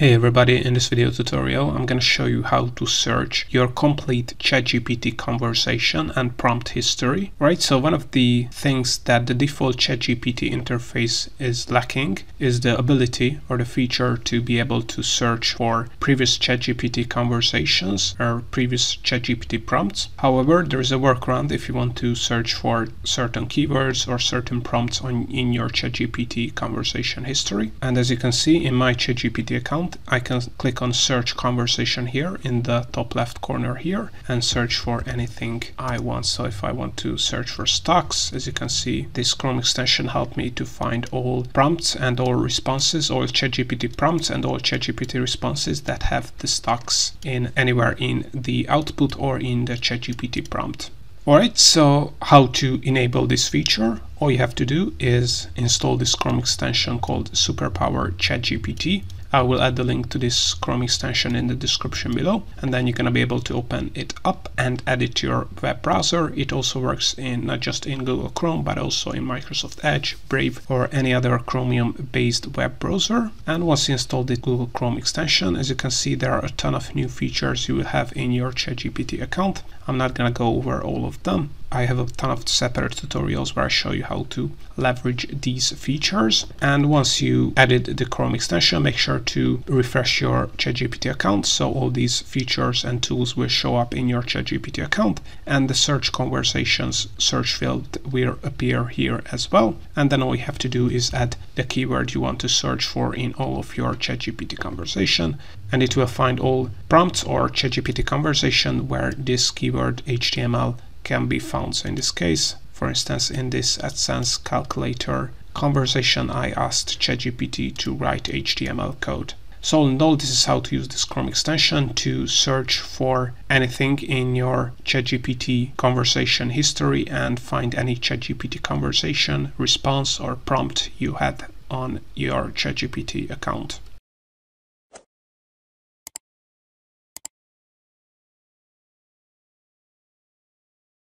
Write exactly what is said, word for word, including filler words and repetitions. Hey everybody, in this video tutorial I'm going to show you how to search your complete ChatGPT conversation and prompt history. Right, so one of the things that the default ChatGPT interface is lacking is the ability or the feature to be able to search for previous ChatGPT conversations or previous ChatGPT prompts. However, there is a workaround if you want to search for certain keywords or certain prompts on in your ChatGPT conversation history. And as you can see in my ChatGPT account, I can click on search conversation here in the top left corner here and search for anything I want. So if I want to search for stocks, as you can see, this Chrome extension helped me to find all prompts and all responses, all ChatGPT prompts and all ChatGPT responses that have the stocks in anywhere in the output or in the ChatGPT prompt. Alright, so how to enable this feature? All you have to do is install this Chrome extension called Superpower ChatGPT. I will add the link to this Chrome extension in the description below, and then you're going to be able to open it up and add it to your web browser. It also works in not just in Google Chrome, but also in Microsoft Edge, Brave, or any other Chromium-based web browser. And once you install the Google Chrome extension, as you can see, there are a ton of new features you will have in your ChatGPT account. I'm not going to go over all of them. I have a ton of separate tutorials where I show you how to leverage these features. And once you added the Chrome extension, make sure to refresh your ChatGPT account so all these features and tools will show up in your ChatGPT account, and the search conversations search field will appear here as well. And then all you have to do is add the keyword you want to search for in all of your ChatGPT conversation, and it will find all prompts or ChatGPT conversation where this keyword H T M L can be found. So in this case, for instance, in this AdSense calculator conversation, I asked ChatGPT to write H T M L code. So all in all, this is how to use this Chrome extension to search for anything in your ChatGPT conversation history and find any ChatGPT conversation, response, or prompt you had on your ChatGPT account.